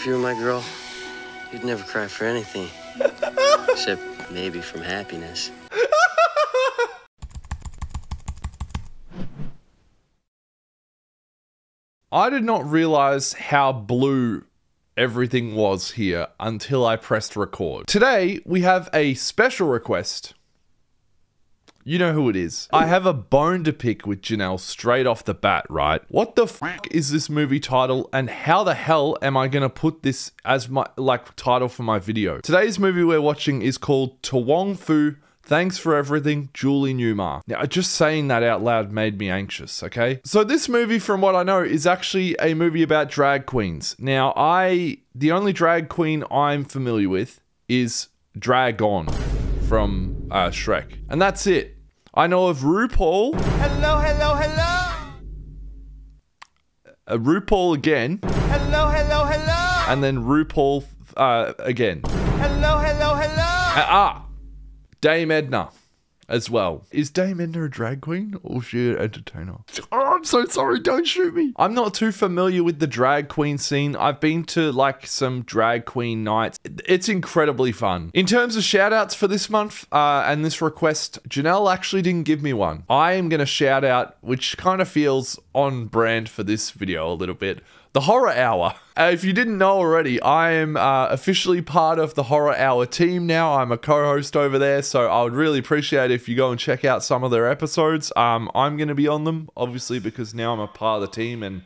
if you were my girl, you'd never cry for anything. Except maybe from happiness. I did not realize how blue everything was here until I pressed record. Today, we have a special request. You know who it is. I have a bone to pick with Janelle straight off the bat, right? What the fuck is this movie title and how the hell am I gonna put this as my, like, title for my video? Today's movie we're watching is called To Wong Foo, Thanks for Everything, Julie Newmar. Now, just saying that out loud made me anxious, okay? So this movie, from what I know, is actually a movie about drag queens. Now, the only drag queen I'm familiar with is Drag-On from Shrek. And that's it. I know of RuPaul. Hello, hello, hello. RuPaul again. Hello, hello, hello. And then RuPaul again. Hello, hello, hello. Dame Edna as well. Is Dame Edna a drag queen or is she an entertainer? Oh, I'm so sorry, don't shoot me. I'm not too familiar with the drag queen scene. I've been to like some drag queen nights. It's incredibly fun. In terms of shout outs for this month and this request, Janelle actually didn't give me one. I am gonna shout out, which kind of feels on brand for this video a little bit, The Horror Hour. If you didn't know already, I am officially part of the Horror Hour team now. I'm a co-host over there, so I would really appreciate it if you go and check out some of their episodes. I'm going to be on them, obviously, because now I'm a part of the team and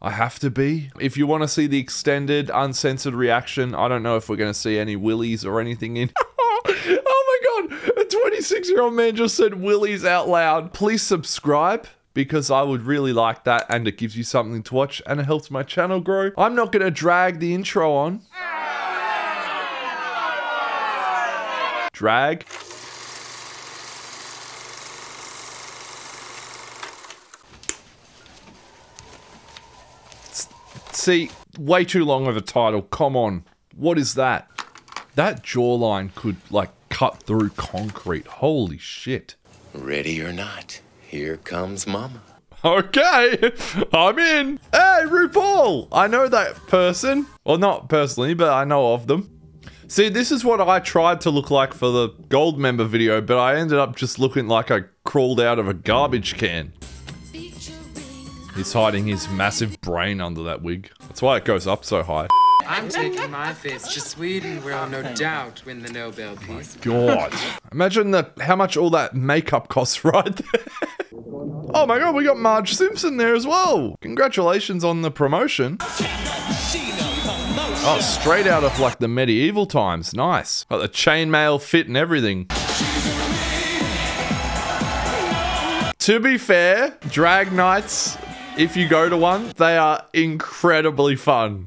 I have to be. If you want to see the extended, uncensored reaction, I don't know if we're going to see any willies or anything in... Oh my god! A 26-year-old man just said willies out loud. Please subscribe, because I would really like that, and it gives you something to watch and it helps my channel grow. I'm not gonna drag the intro on. Drag. See, way too long of a title, come on. What is that? That jawline could like cut through concrete, holy shit. Ready or not, here comes mama. Okay, I'm in. Hey, RuPaul! I know that person. Well, not personally, but I know of them. See, this is what I tried to look like for the gold member video, but I ended up just looking like I crawled out of a garbage can. He's hiding his massive brain under that wig. That's why it goes up so high. I'm taking my face to Sweden, where I'll no doubt win the Nobel Peace. God. Imagine how much all that makeup costs right there. Oh my god, we got Marge Simpson there as well. Congratulations on the promotion. Oh, straight out of like the medieval times. Nice. Got the chainmail fit and everything. To be fair, drag nights, if you go to one, they are incredibly fun.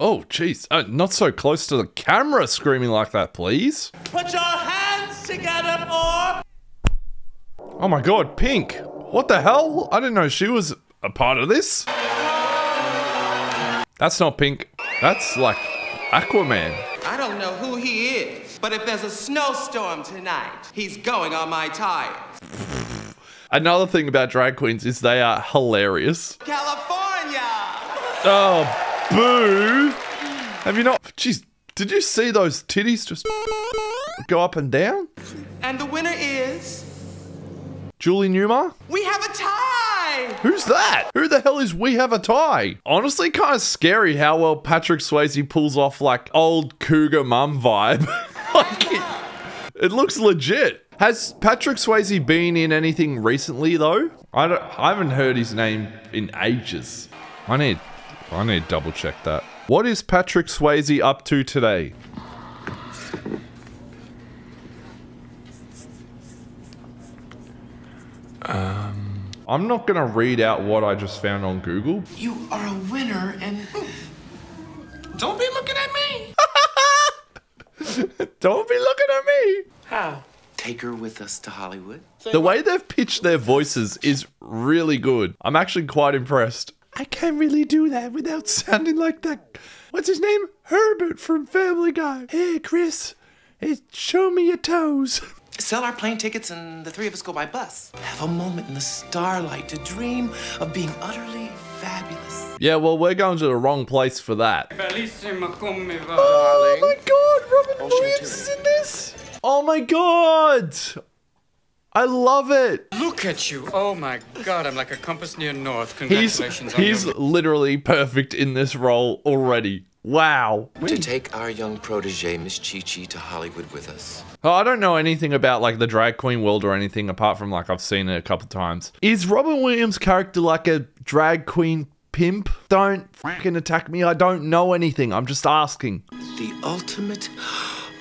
Oh, jeez. Not so close to the camera screaming like that, please. Put your hands together for... Oh my god, Pink. What the hell? I didn't know she was a part of this. That's not Pink. That's like Aquaman. I don't know who he is, but if there's a snowstorm tonight, he's going on my tires. Another thing about drag queens is they are hilarious. California! Oh, boo! Have you not? Jeez, did you see those titties just go up and down? And the winner is... Julie Newmar? We have a tie! Who's that? Who the hell is We Have a Tie? Honestly, kind of scary how well Patrick Swayze pulls off like old cougar mum vibe. Like it looks legit. Has Patrick Swayze been in anything recently though? I haven't heard his name in ages. I need to double check that. What is Patrick Swayze up to today? I'm not gonna read out what I just found on Google. You are a winner and... Don't be looking at me! Don't be looking at me! How? Take her with us to Hollywood. The way they've pitched their voices is really good. I'm actually quite impressed. I can't really do that without sounding like that. What's his name? Herbert from Family Guy. Hey, Chris, show me your toes. Sell our plane tickets and the three of us go by bus. Have a moment in the starlight to dream of being utterly fabulous. Yeah, well, we're going to the wrong place for that. Oh my god, Robin Williams is in this! Oh my god! I love it! Look at you! Oh my god, I'm like a compass near north. Congratulations on He's literally perfect in this role already. Wow. To take our young protege, Miss Chi Chi, to Hollywood with us. Oh, I don't know anything about like the drag queen world or anything apart from like I've seen it a couple times. Is Robin Williams' character like a drag queen pimp? Don't fucking attack me. I don't know anything. I'm just asking. The ultimate.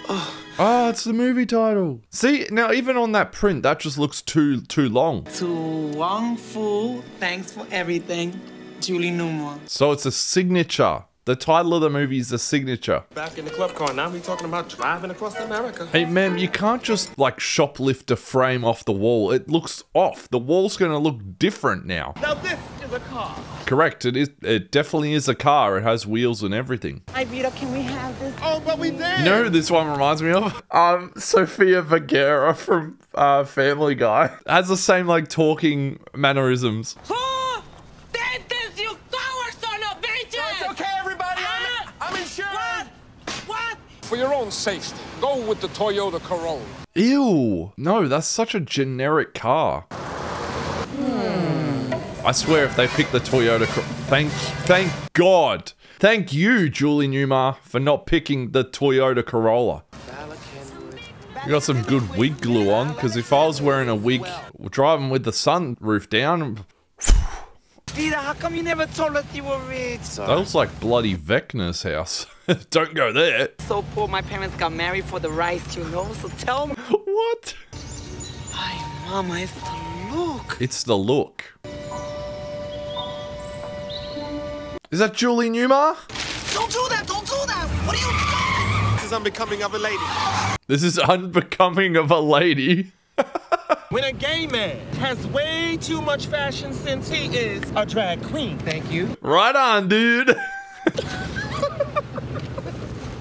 Oh, it's the movie title. See, now even on that print, that just looks too long. To Wong Foo, Thanks for Everything, Julie Newmar. So it's a signature. The title of the movie is a signature. Back in the club car, now we're talking about driving across America. Hey, ma'am, you can't just, like, shoplift a frame off the wall. It looks off. The wall's gonna look different now. Now this is a car. Correct. It is. It definitely is a car. It has wheels and everything. Hey, Vida, can we have this? Oh, but we did! You know who this one reminds me of? Sofia Vergara from Family Guy. It has the same, like, talking mannerisms. For your own safety, go with the Toyota Corolla. Ew. No, that's such a generic car. I swear if they pick the Toyota Corolla... Thank God. Thank you, Julie Newmar, for not picking the Toyota Corolla. You got some good wig glue on, because if I was wearing a wig, driving with the sunroof down... Vida, how come you never told us you were rich? That looks like bloody Vecna's house. Don't go there. So poor, my parents got married for the rice, you know, so tell me. What? Ay, mama, it's the look. It's the look. Is that Julie Newmar? Don't do that, don't do that. What are you doing? This is unbecoming of a lady. This is unbecoming of a lady. When a gay man has way too much fashion since he is a drag queen. Thank you. Right on, dude.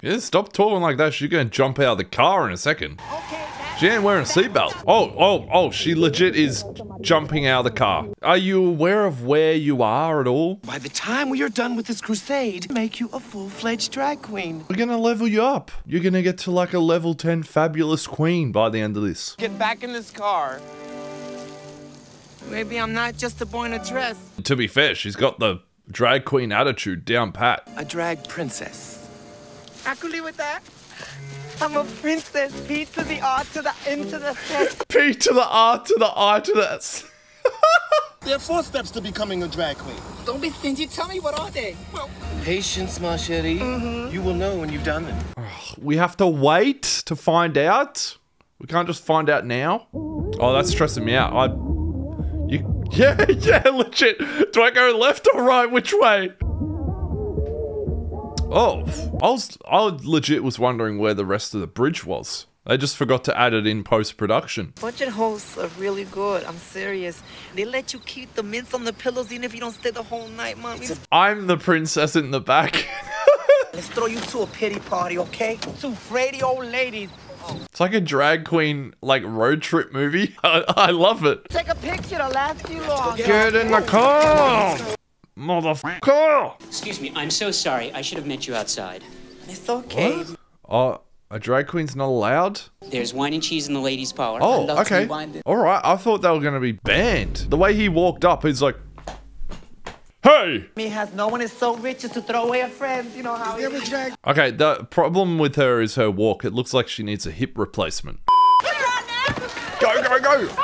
Yeah, stop talking like that. She's going to jump out of the car in a second. Okay, she ain't wearing a seatbelt. Oh, she legit is jumping out of the car. Are you aware of where you are at all? By the time we are done with this crusade, make you a full-fledged drag queen. We're going to level you up. You're going to get to like a level 10 fabulous queen by the end of this. Get back in this car. Maybe I'm not just a boy in a dress. To be fair, she's got the drag queen attitude down pat. A drag princess. I could live with that. I'm a princess. B to the R to the N to the S. B to the R to the I to the S. There are 4 steps to becoming a drag queen. Don't be stingy. Tell me, what are they? Well, patience, ma chérie. You will know when you've done them. We have to wait to find out. We can't just find out now. Oh, that's stressing me out. Yeah, legit. Do I go left or right? Which way? Oh, I legit was wondering where the rest of the bridge was. They just forgot to add it in post-production. Budget hosts are really good. I'm serious. They let you keep the mints on the pillows even if you don't stay the whole night, mommy. I'm the princess in the back. Let's throw you to a pity party, okay? 2 fratty old ladies. It's like a drag queen, like, road trip movie. I love it. Take a picture to last you long. Get in the car. Motherfucker! Excuse me, I'm so sorry. I should have met you outside. It's okay. What? Oh, a drag queen's not allowed? There's wine and cheese in the ladies' parlor. Oh, okay. Alright, I thought they were going to be banned. The way he walked up, he's like, hey! Me has no one is so rich as to throw away a friend. You know how he... Okay, the problem with her is her walk. It looks like she needs a hip replacement. Go!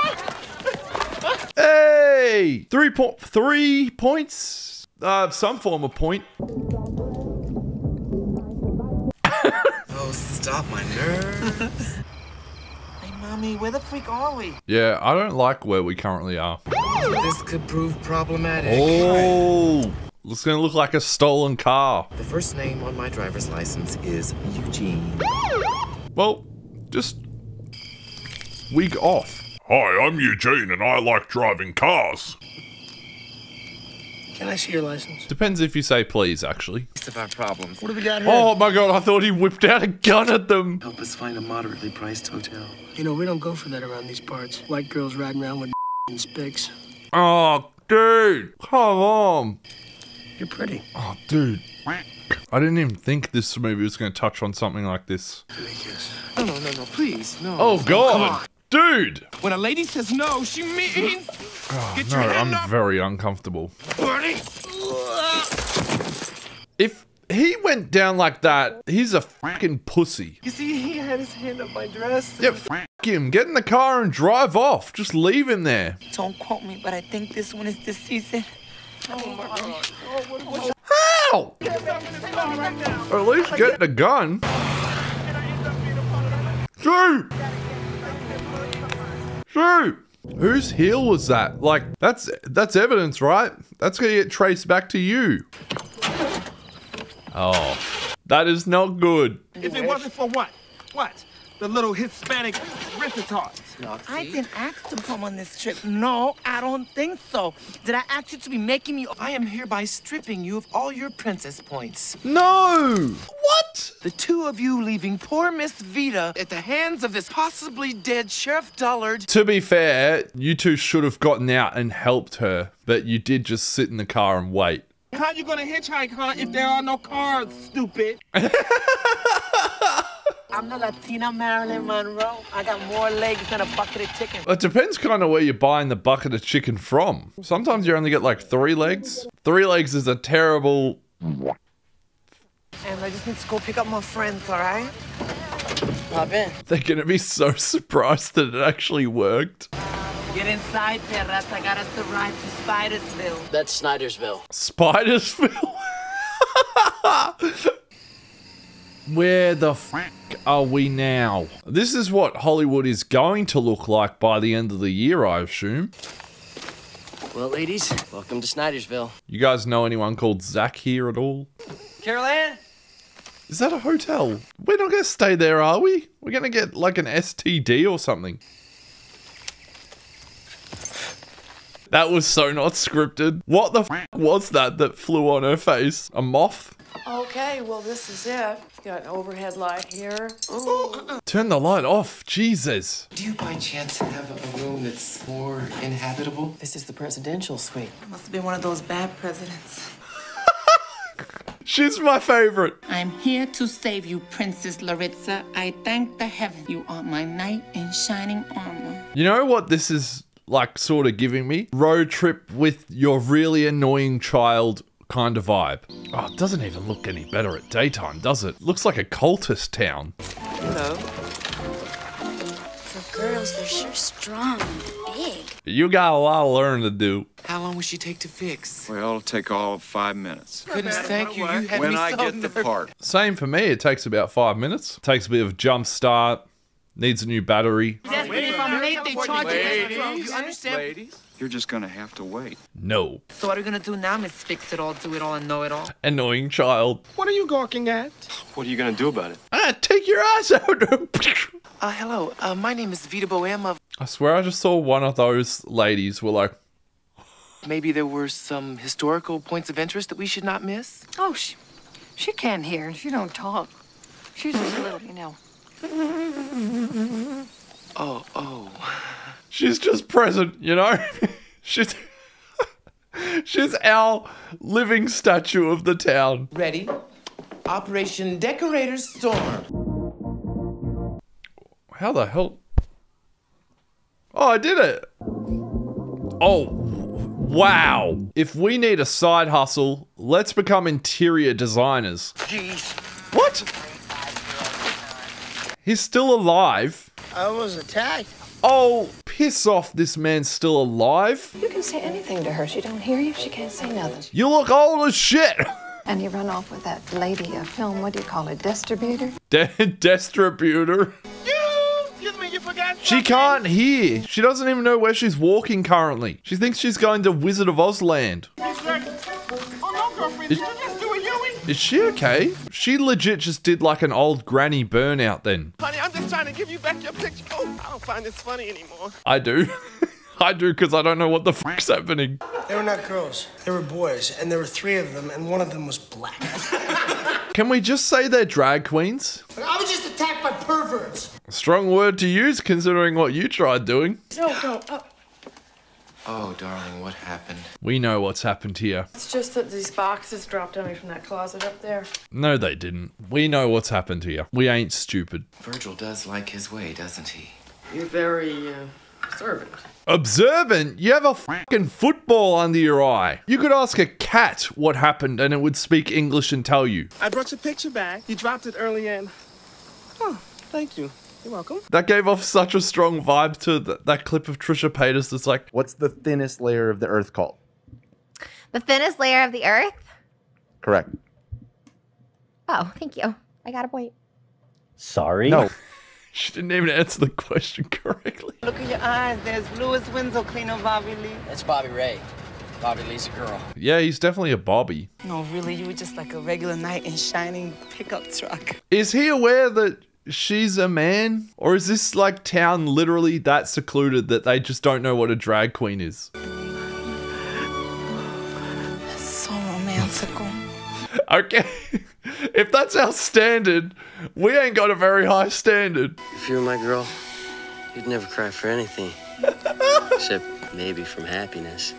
Hey! 3 points. Some form of point. Oh, stop my nerves. Hey, mommy, where the freak are we? Yeah, I don't like where we currently are. This could prove problematic. Oh! It's gonna look like a stolen car. The first name on my driver's license is Eugene. Well, just... wig off. Hi, I'm Eugene and I like driving cars. Can I see your license? Depends if you say please, actually. It's about problems. What have we got here? Oh my god, I thought he whipped out a gun at them. Help us find a moderately priced hotel. You know, we don't go for that around these parts. White girls riding around with and spics. Oh, dude, come on. You're pretty. Oh, dude. I didn't even think this movie was going to touch on something like this. No, no, no, no, please, no. Oh, God. Dude! When a lady says no, she means... Oh, get your hand up. I'm very uncomfortable. Bernie! If he went down like that, he's a fucking pussy. You see, he had his hand up my dress. Yeah, fuck him. Get in the car and drive off. Just leave him there. Don't quote me, but I think this one is this season. Oh, my God. Oh, how? Right, or at least get the gun. Shoot! Shoot! Whose heel was that? Like, that's evidence, right? That's gonna get traced back to you. Oh, that is not good. If it wasn't for what? What? The little Hispanic riffetards. I didn't ask to come on this trip. No, I don't think so. Did I ask you to be making me? I am hereby stripping you of all your princess points. No! What? The two of you leaving poor Miss Vida at the hands of this possibly dead Sheriff Dullard. To be fair, you two should have gotten out and helped her, but you did just sit in the car and wait. How are you gonna hitchhike, huh, if there are no cars, stupid? I'm the Latina Marilyn Monroe. I got more legs than a bucket of chicken. It depends kind of where you're buying the bucket of chicken from. Sometimes you only get like 3 legs. 3 legs is a terrible... And I just need to go pick up my friends, all right? Pop in. They're going to be so surprised that it actually worked. Get inside, Perras. I got us the ride to Spidersville. That's Snydersville. Spidersville? Where the fuck are we now? This is what Hollywood is going to look like by the end of the year, I assume. Well, ladies, welcome to Snydersville. You guys know anyone called Zach here at all? Carol Ann? Is that a hotel? We're not going to stay there, are we? We're going to get like an STD or something. That was so not scripted. What the fuck was that that flew on her face? A moth? Okay, well, this is it. Got an overhead light here. Ooh. Turn the light off, Jesus. Do you by chance have a room that's more inhabitable? This is the presidential suite. It must have been one of those bad presidents. She's my favorite. I'm here to save you, Princess Laritza. I thank the heaven. You are my knight in shining armor. You know what this is like sort of giving me? Road trip with your really annoying child kind of vibe. Oh, it doesn't even look any better at daytime, does it? Looks like a cultist town. Hello. For girls, they're sure strong and big. You got a lot of learning to do. How long will she take to fix? Well, it'll take all 5 minutes. Goodness, thank you. You had me so nervous. When I get the part. Same for me. It takes about 5 minutes. Takes a bit of a jump start. Needs a new battery. If I'm late, they charge you. You understand? Ladies. You're just gonna have to wait. No. So what are we gonna do now, Miss Fix It All, Do It All, and Know It All? Annoying child. What are you gawking at? What are you gonna do about it? Ah, take your eyes out. Hello. My name is Vida Boheme. I swear I just saw one of those ladies were like... Maybe there were some historical points of interest that we should not miss? Oh, she can't hear. She don't talk. She's just a little, you know. Oh, oh. She's just present, you know? She's our living statue of the town. Ready? Operation Decorator Storm. How the hell? Oh, I did it. Oh, wow. If we need a side hustle, let's become interior designers. Jeez. What? He's still alive. I was attacked. Oh, piss off, this man's still alive. You can say anything to her. She don't hear you. She can't say nothing. You look old as shit. And you run off with that lady, a film, what do you call it, distributor? Distributor. Excuse me, you forgot something. She can't hear. She doesn't even know where she's walking currently. She thinks she's going to Wizard of Oz land. Oh, no, girlfriend. Did you just do a Yui? Is she okay? She legit just did like an old granny burnout then. Honey, I'm just trying to give you back your picture. Oh, I don't find this funny anymore. I do. I do, because I don't know what the fuck's happening. They were not girls. They were boys. And there were 3 of them, and one of them was black. Can we just say they're drag queens? I was just attacked by perverts. A strong word to use, considering what you tried doing. No, no. Oh, darling, what happened? We know what's happened here. It's just that these boxes dropped on me from that closet up there. No, they didn't. We know what's happened here. We ain't stupid. Virgil does like his way, doesn't he? You're very, observant. Observant? You have a fucking football under your eye. You could ask a cat what happened and it would speak English and tell you. I brought your picture back. You dropped it early and... Oh, thank you. You're welcome. That gave off such a strong vibe to that clip of Trisha Paytas that's like... What's the thinnest layer of the earth called? The thinnest layer of the earth? Correct. Oh, thank you. I got a point. Sorry? No. She didn't even answer the question correctly. Look at your eyes. There's Louis Winslow clean on Bobby Lee. That's Bobby Ray. Bobby Lee's a girl. Yeah, he's definitely a Bobby. No, really, you were just like a regular knight in shining pickup truck. Is he aware that she's a man? Or is this like town literally that secluded that they just don't know what a drag queen is? That's so romantical. Okay. If that's our standard, we ain't got a very high standard. If you were my girl, you'd never cry for anything. Except maybe from happiness.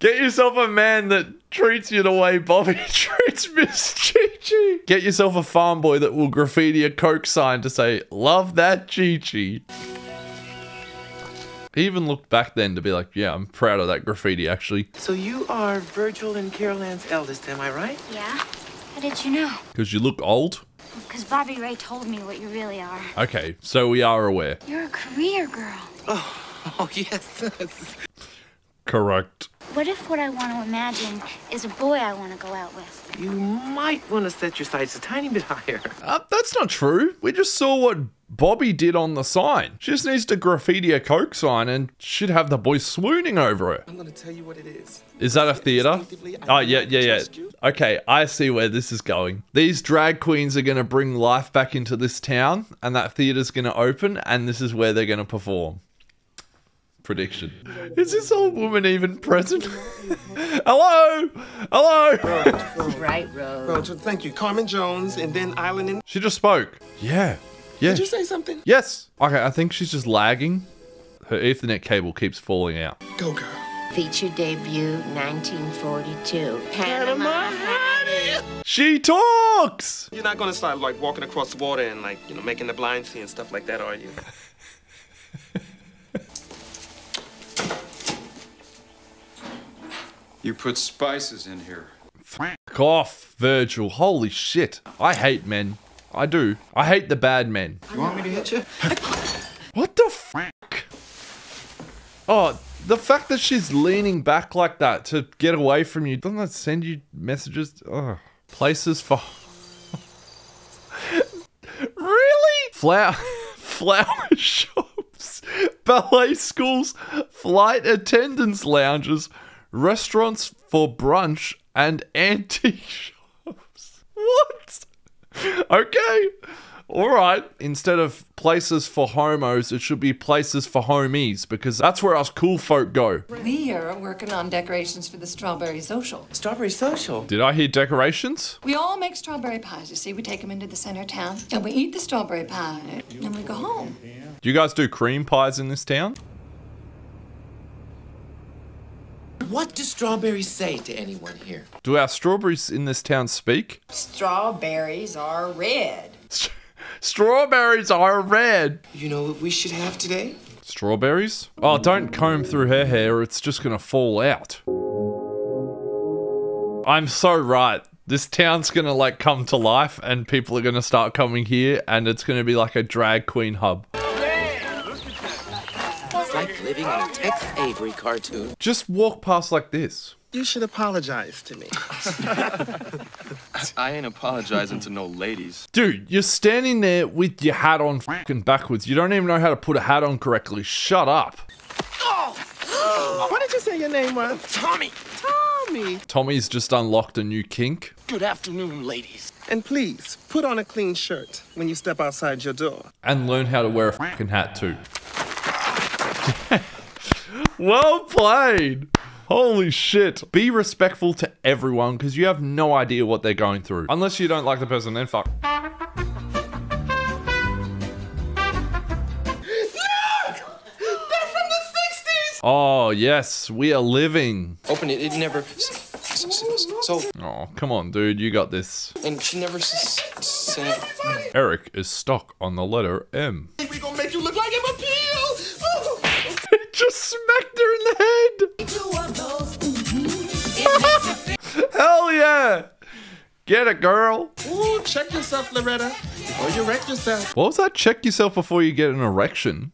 Get yourself a man that treats you the way Bobby treats Miss Chi Chi. Get yourself a farm boy that will graffiti a Coke sign to say, love that Chi Chi. He even looked back then to be like, yeah, I'm proud of that graffiti, actually. So you are Virgil and Carol Ann's eldest, am I right? Yeah. How did you know? Because you look old? Because Bobby Ray told me what you really are. Okay, so we are aware. You're a career girl. Oh yes. Correct. What if what I want to imagine is a boy I want to go out with? You might want to set your sights a tiny bit higher. That's not true. We just saw what Bobby did on the sign. She just needs to graffiti a Coke sign and she'd have the boys swooning over it. I'm gonna tell you what it is. Is that a theater? Oh yeah. Okay, I see where this is going. These drag queens are gonna bring life back into this town and that theater's gonna open and this is where they're gonna perform. Prediction. Is this old woman even present? Hello? Road. Thank you. Carmen Jones and then Island in... She just spoke. Yeah. Did you say something? Yes. Okay, I think she's just lagging. Her Ethernet cable keeps falling out. Go, girl. Feature debut, 1942. Panama Honey. She talks. You're not going to start, like, walking across the water and, like, you know, making the blind see and stuff like that, are you? You put spices in here. Fuck off, Virgil. Holy shit. I hate men. I do. I hate the bad men. You want me to hit you? What the fuck? Oh, the fact that she's leaning back like that to get away from you. Doesn't that send you messages? Oh. Places for... Really? Flower shops, ballet schools, flight attendance lounges, restaurants for brunch, and antique shops. What? Okay, all right. Instead of places for homos, it should be places for homies, because that's where us cool folk go. We are working on decorations for the Strawberry Social. Strawberry Social? Did I hear decorations? We all make strawberry pies, you see. We take them into the center of town, and we eat the strawberry pie, and we go home. Do you guys do cream pies in this town? What do strawberries say to anyone here? Do our strawberries in this town speak? Strawberries are red. Strawberries are red. You know what we should have today? Strawberries? Oh, don't comb through her hair. It's just gonna fall out. I'm so right. This town's gonna like come to life and people are gonna start coming here and it's gonna be like a drag queen hub. Like living in a Tex Avery cartoon. Just walk past like this. You should apologize to me. I ain't apologizing to no ladies. Dude, you're standing there with your hat on fucking backwards. You don't even know how to put a hat on correctly. Shut up. Oh. What did you say your name was? Tommy. Tommy. Tommy's just unlocked a new kink. Good afternoon, ladies. And please, put on a clean shirt when you step outside your door. And learn how to wear a fucking hat too. Well played. Holy shit. Be respectful to everyone because you have no idea what they're going through. Unless you don't like the person, then fuck. No! They're from the 60s! Oh, yes, we are living. Open it, it never... So. Oh, come on, dude, you got this. And she never said... Eric is stuck on the letter M. We're gonna make you look like Emma Peel! It just smacked her in the head! Hell yeah! Get it, girl! Ooh, check yourself, Loretta. Or you wreck yourself. What was that? Check yourself before you get an erection.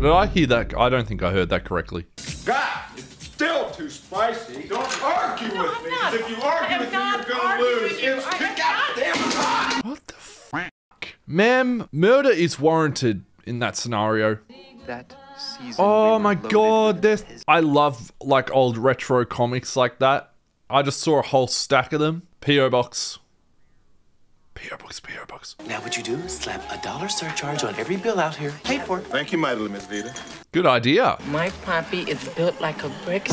Did I hear that? I don't think I heard that correctly. God, it's still too spicy. Don't argue with me. Because if you argue with me, you're gonna lose. It's goddamn hot. What the fuck? Ma'am, murder is warranted in that scenario. That season. Oh my god, this. I love like old retro comics like that. I just saw a whole stack of them. P.O. Box. P.O. Box, P.O. Box. Now what you do is slap a $1 surcharge on every bill out here. Pay for it. Thank you, my little Miss Vida. Good idea. My poppy is built like a brick.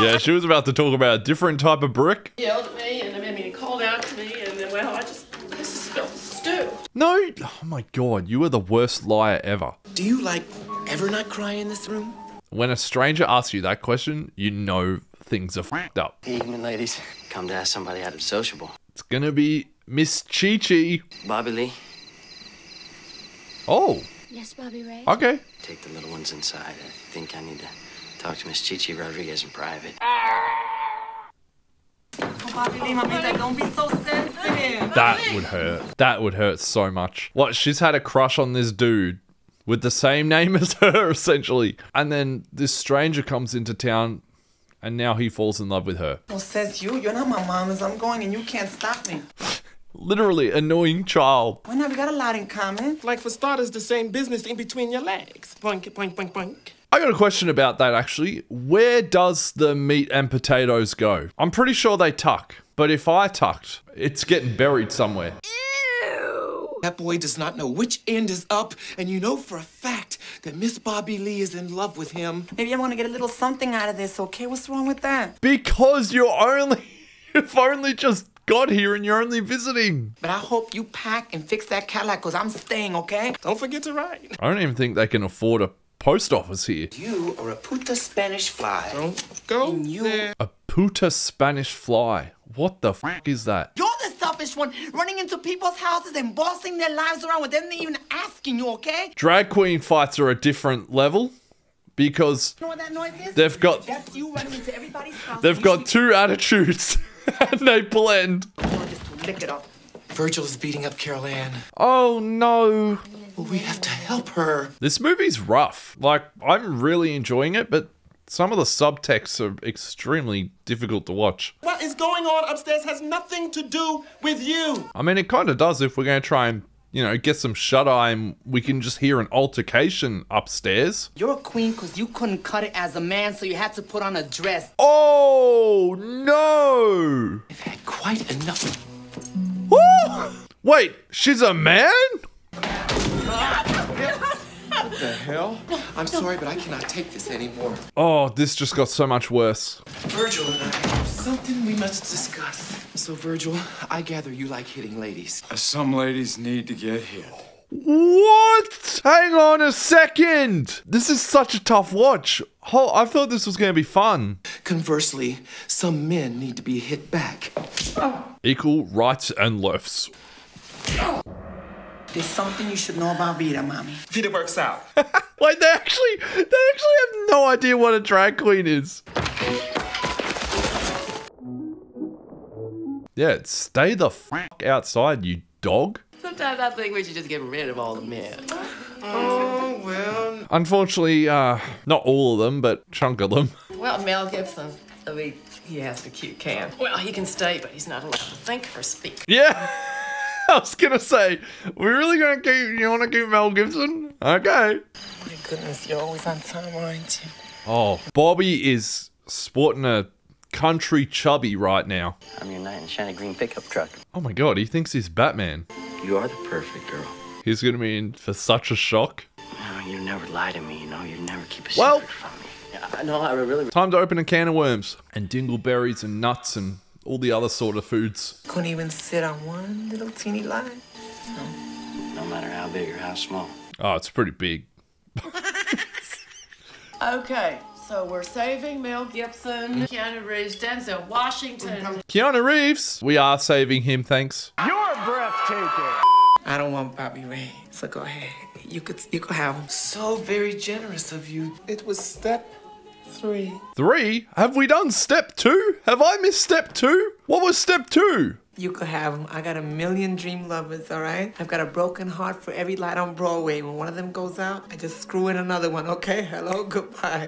Yeah, she was about to talk about a different type of brick. He yelled at me and I mean, he called out to me and then, well, I just felt stupid. No, oh my god, you are the worst liar ever. Do you like ever not cry in this room? When a stranger asks you that question, you know things are f***ed up. Evening, ladies. Come to ask somebody out of sociable. It's gonna be Miss Chi Chi. Bobby Lee. Oh. Yes, Bobby Ray. Okay. Take the little ones inside. I think I need to talk to Miss Chi Chi Rodriguez in private. Oh, Bobby Lee, Mamita, don't be so sensitive. That would hurt. That would hurt so much. What? She's had a crush on this dude with the same name as her, essentially. And then this stranger comes into town. And now he falls in love with her. Well, says you. You're not my mom. As I'm going and you can't stop me. Literally annoying child. Well, now we got a lot in common. Like, for starters, the same business in between your legs. Boink, boink, boink, boink. I got a question about that, actually. Where does the meat and potatoes go? I'm pretty sure they tuck. But if I tucked, it's getting buried somewhere. Ew. That boy does not know which end is up. And you know for a fact that Miss Bobby Lee is in love with him. Maybe I want to get a little something out of this, okay? What's wrong with that? Because you've only just got here and you're only visiting. But I hope you pack and fix that Cadillac because I'm staying, okay? Don't forget to write. I don't even think they can afford a post office here. You are a puta Spanish fly. Don't go there. A puta Spanish fly. What the fuck is that? You're the selfish one running into people's houses and bossing their lives around without them even asking you, okay? Drag queen fights are a different level because you know what that noise is? They've got that's you running into everybody's house. They've got two attitudes and they blend. Just lick it up. Virgil is beating up Carol Ann. Oh no. Well, we have to help her. This movie's rough. Like, I'm really enjoying it, but some of the subtexts are extremely difficult to watch. What is going on upstairs has nothing to do with you. I mean, it kind of does if we're going to try and, you know, get some shut-eye and we can just hear an altercation upstairs. You're a queen because you couldn't cut it as a man, so you had to put on a dress. Oh, no. I've had quite enough. Woo! Wait, she's a man? What the hell? I'm sorry, but I cannot take this anymore. Oh, this just got so much worse. Virgil and I have something we must discuss. So, Virgil, I gather you like hitting ladies. Some ladies need to get hit. What? Hang on a second. This is such a tough watch. Oh, I thought this was going to be fun. Conversely, some men need to be hit back. Oh. Equal rights and lefts. Oh. There's something you should know about Vida, mommy. Vida works out. Like, they actually have no idea what a drag queen is. Yeah, stay the fuck outside, you dog. Sometimes I think we should just get rid of all the men. Oh, well. Unfortunately, not all of them, but chunk of them. Well, Mel Gibson, I mean, he has the cute cam. Well, he can stay, but he's not allowed to think or speak. Yeah. I was gonna say, we're really gonna keep. You wanna keep Mel Gibson? Okay. My goodness, you're always on time, aren't you? Oh, Bobby is sporting a country chubby right now. I'm your knight in shiny green pickup truck. Oh my god, he thinks he's Batman. You are the perfect girl. He's gonna be in for such a shock. No, you never lie to me. You know, you never keep a secret from me. No, I really. Time to open a can of worms and dingleberries and nuts and all the other sort of foods. Couldn't even sit on one little teeny line. No matter how big or how small. Oh, it's pretty big. Okay, so we're saving Mel Gibson, Keanu Reeves, Denzel Washington. Keanu Reeves! We are saving him, thanks. You're breathtaking! I don't want Bobby Ray, so go ahead. You could have him. So very generous of you. It was step 3. 3? Have we done step 2? Have I missed step 2? What was step 2? You could have them. I got a million dream lovers, all right? I've got a broken heart for every light on Broadway. When one of them goes out, I just screw in another one. Okay, hello, goodbye.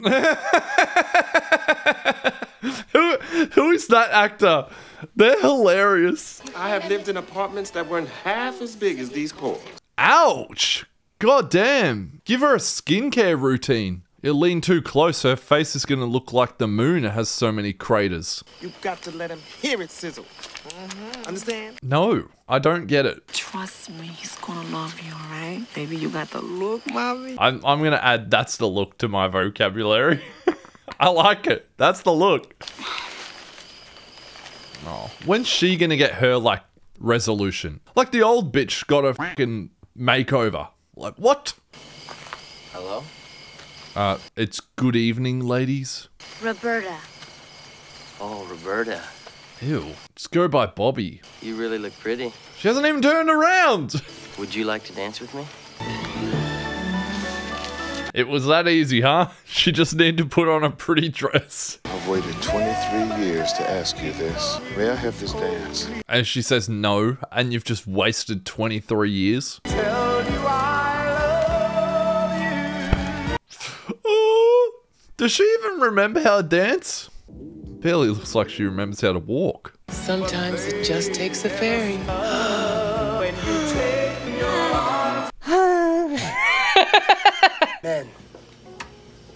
Who is that actor? They're hilarious. I have lived in apartments that weren't half as big as these courts. Ouch. God damn. Give her a skincare routine. You lean too close, her face is gonna look like the moon. It has so many craters. You've got to let him hear it sizzle. Mm-hmm. Understand? No, I don't get it. Trust me, he's gonna love you, all right? Baby, you got the look, mommy. I'm gonna add that's the look to my vocabulary. I like it. That's the look. Oh, when's she gonna get her, like, resolution? Like the old bitch got a fucking makeover. Like, what? Hello? It's good evening, ladies. Roberta. Oh, Roberta. Ew. Let's go by Bobby. You really look pretty. She hasn't even turned around! Would you like to dance with me? It was that easy, huh? She just needed to put on a pretty dress. I've waited 23 years to ask you this. May I have this dance? And she says no, and you've just wasted 23 years. Tell you does she even remember how to dance? Barely looks like she remembers how to walk. Sometimes it just takes a fairy. When you take your men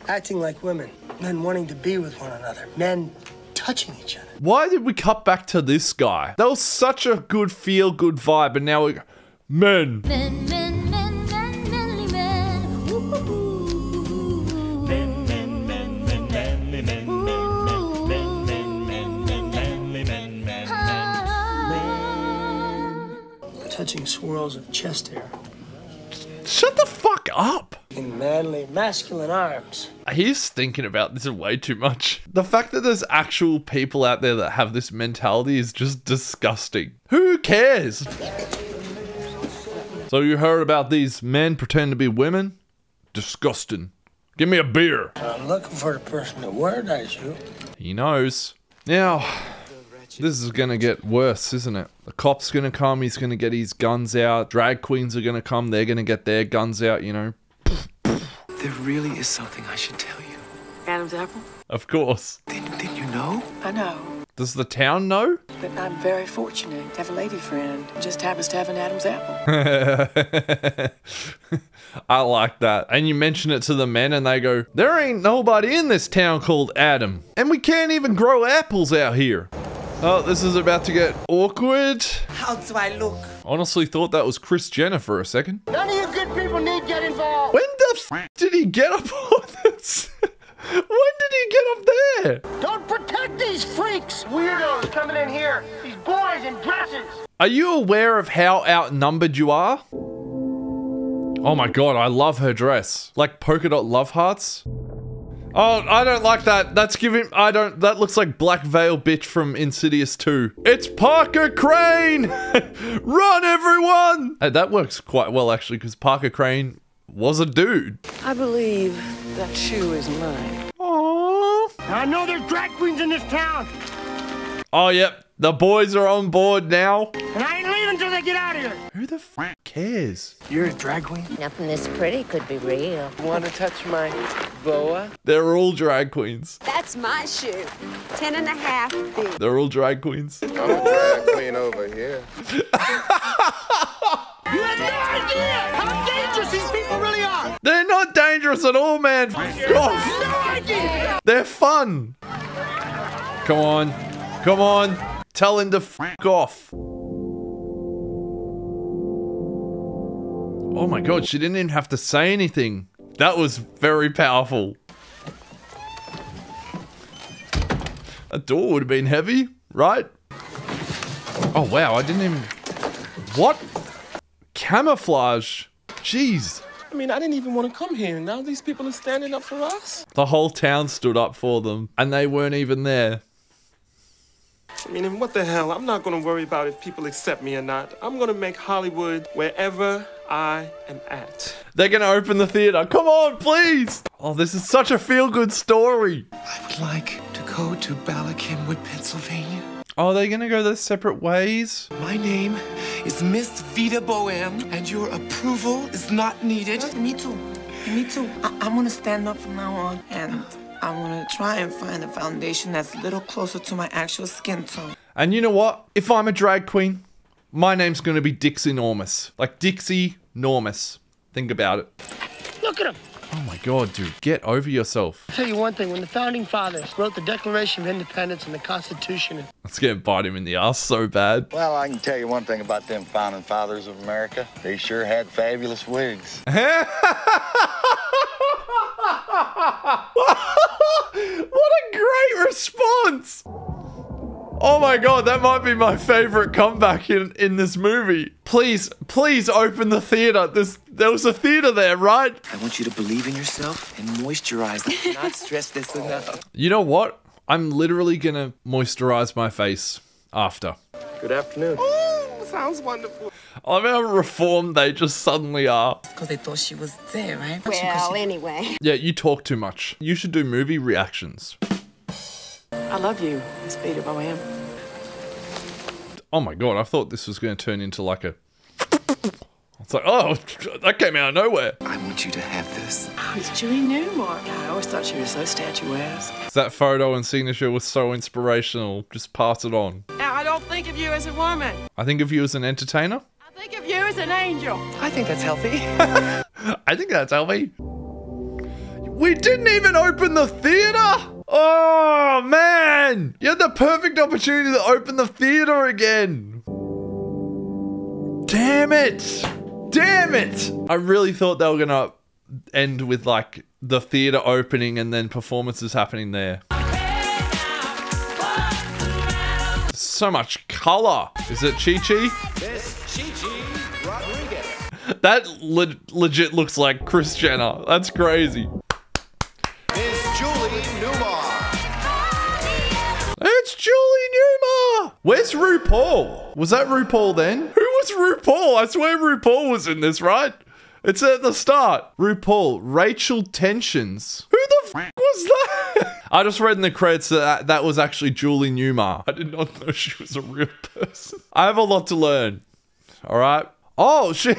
acting like women. Men wanting to be with one another. Men touching each other. Why did we cut back to this guy? That was such a good feel-good vibe, and now we go, men. Men, men, men, men, men, men. Woo -hoo -hoo. Touching swirls of chest hair. Shut the fuck up! In manly, masculine arms. He's thinking about this way too much. The fact that there's actual people out there that have this mentality is just disgusting. Who cares? So you heard about these men pretend to be women? Disgusting. Give me a beer. I'm looking for the person that wordized you. He knows. Now, this is gonna get worse, isn't it? The cop's gonna come, he's gonna get his guns out. Drag queens are gonna come, they're gonna get their guns out, you know. There really is something I should tell you. Adam's apple? Of course. Didn't you know? I know. Does the town know? But I'm very fortunate to have a lady friend who just happens to have an Adam's apple. I like that. And you mention it to the men and they go, there ain't nobody in this town called Adam. And we can't even grow apples out here. Oh, this is about to get awkward. How do I look? Honestly thought that was Kris Jenner for a second. None of you good people need get involved. When the f did he get up on this? When did he get up there? Don't protect these freaks. Weirdos coming in here. These boys in dresses. Are you aware of how outnumbered you are? Oh my God, I love her dress. Like polka dot love hearts. Oh, I don't like that. That's giving... That looks like Black Veil bitch from Insidious 2. It's Parker Crane! Run, everyone! Hey, that works quite well, actually, because Parker Crane was a dude. I believe that shoe is mine. Aww. I know there's drag queens in this town. Oh, yep. The boys are on board now. And I ain't leaving until they get out of here. Who the f*** cares? You're a drag queen? Nothing this pretty could be real. Want to touch my... boa? They're all drag queens. That's my shoe. 10.5 feet. They're all drag queens. I'm a drag queen over here. You have no idea how dangerous these people really are. They're not dangerous at all, man. God. No, they're fun. Come on. Come on. Tell him to f*** off. Oh my God, she didn't even have to say anything. That was very powerful. A door would have been heavy, right? Oh wow, I didn't even... What? Camouflage? Jeez. I mean, I didn't even want to come here. Now these people are standing up for us. The whole town stood up for them, and they weren't even there. I mean, and what the hell? I'm not going to worry about if people accept me or not. I'm going to make Hollywood wherever I am at. They're going to open the theater. Come on, please. Oh, this is such a feel-good story. I would like to go to Balakinwood, Pennsylvania. Oh, they're going to go their separate ways? My name is Miss Vida Boheme, and your approval is not needed. Me too. Me too. I'm going to stand up from now on, and I'm going to try and find a foundation that's a little closer to my actual skin tone. And you know what? If I'm a drag queen, my name's going to be Dixienormous. Like, Dixienormous. Think about it. Look at him. Oh my God, dude, get over yourself. I'll tell you one thing, when the Founding Fathers wrote the Declaration of Independence and the Constitution... That's gonna bite him in the ass so bad. Well, I can tell you one thing about them Founding Fathers of America. They sure had fabulous wigs. What a great response! Oh my God, that might be my favorite comeback in this movie. Please, please open the theater. There was a theater there, right? I want you to believe in yourself and moisturize. I cannot stress this enough. You know what? I'm literally gonna moisturize my face after. Good afternoon. Oh, sounds wonderful. I love how reformed they just suddenly are. Because they thought she was there, right? Well, anyway. Yeah, you talk too much. You should do movie reactions. I love you, Miss Vida Boheme. Oh my God, I thought this was going to turn into like a... It's like, oh, that came out of nowhere. I want you to have this. Oh, it's Julie Newmar. I always thought she was so statuesque. That photo and signature was so inspirational. Just pass it on. Now, I don't think of you as a woman. I think of you as an entertainer. I think of you as an angel. I think that's healthy. I think that's healthy. We didn't even open the theater. Oh, man! You had the perfect opportunity to open the theater again! Damn it! Damn it! I really thought they were gonna end with, like, the theater opening and then performances happening there. So much color! Is it Chi Chi? Miss Chi Chi Rodriguez. That legit looks like Kris Jenner. That's crazy. It's Julie Newmar! Where's RuPaul? Was that RuPaul then? Who was RuPaul? I swear RuPaul was in this, right? It's at the start. RuPaul, Rachel Tensions. Who the f*** was that? I just read in the credits that that was actually Julie Newmar. I did not know she was a real person. I have a lot to learn. All right. Oh, she...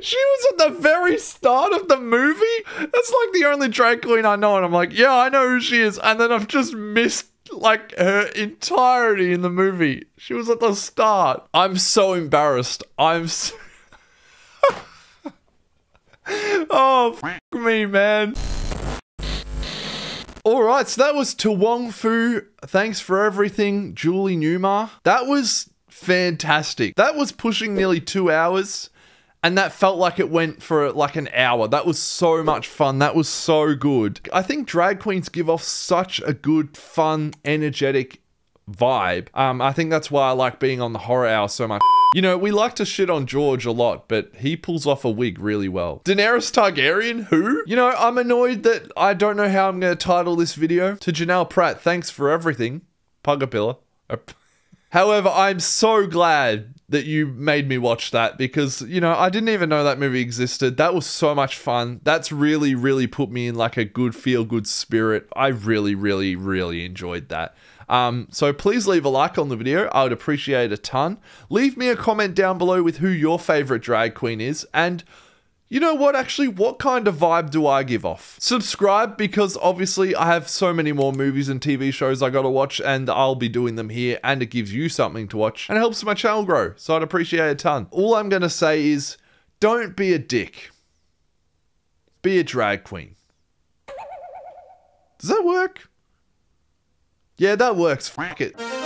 She was at the very start of the movie? That's like the only drag queen I know, and I'm like, yeah, I know who she is, and then I've just missed, like, her entirety in the movie. She was at the start. I'm so embarrassed. I'm so... Oh, f*** me, man. Alright, so that was To Wong Foo, Thanks for Everything, Julie Newmar. That was fantastic. That was pushing nearly 2 hours. And that felt like it went for like an hour. That was so much fun. That was so good. I think drag queens give off such a good, fun, energetic vibe. I think that's why I like being on The Horror Hour so much. You know, we like to shit on George a lot, but he pulls off a wig really well. Daenerys Targaryen, who? You know, I'm annoyed that I don't know how I'm going to title this video. To Janelle Pratt, thanks for everything. Pugapilla. However, I'm so glad that you made me watch that because, you know, I didn't even know that movie existed. That was so much fun. That's really, really put me in like a good feel-good spirit. I really, really, really enjoyed that. So please leave a like on the video. I would appreciate it a ton. Leave me a comment down below with who your favorite drag queen is and... You know what, actually, what kind of vibe do I give off? Subscribe, because obviously I have so many more movies and TV shows I gotta watch, and I'll be doing them here, and it gives you something to watch, and it helps my channel grow, so I'd appreciate it a ton. All I'm gonna say is, don't be a dick. Be a drag queen. Does that work? Yeah, that works, f*** it.